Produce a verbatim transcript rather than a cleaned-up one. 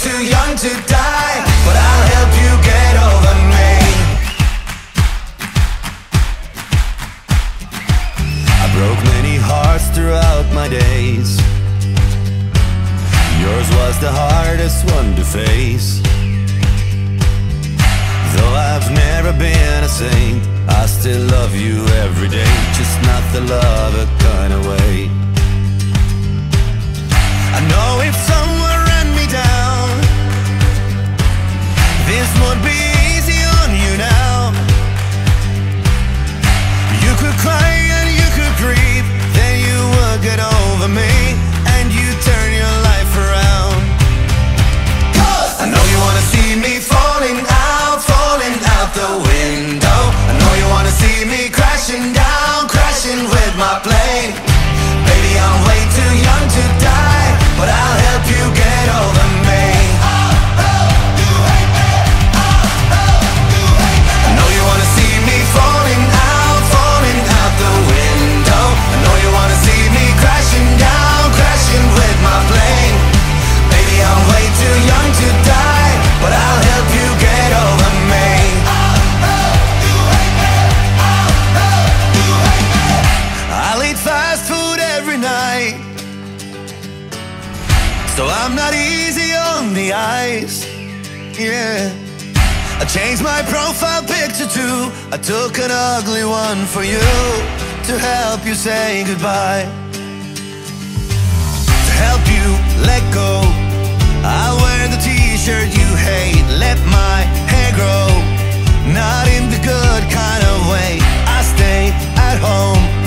too young to die, but I'll help you get over me. I broke many hearts throughout my days. Yours was the hardest one to face. Though I've never been a saint, I still love you every day, just not the lover kind of way. I know if someone ran me down, this would be easy on you now. You could cry and you could grieve, then you would get over me, and you turn your life around. 'Cause I know you wanna see me falling out, falling out the window. I know you wanna see me crashing down, crashing with my plane. Baby, I'm way too young to die, but I'll help you get over me. Oh, oh, you hate me. Oh, oh, you hate me. I know you wanna see me falling out, falling out the window. I know you wanna see me crashing down, crashing with my plane. Baby, I'm way too young to die, but I'll help you get over me. Oh, oh, you hate me. Oh, oh, you hate me. I'll eat fast food every night, so I'm not easy on the eyes, yeah. I changed my profile picture too. I took an ugly one for you, to help you say goodbye, to help you let go. I'll wear the t-shirt you hate, let my hair grow, not in the good kind of way. I stay at home.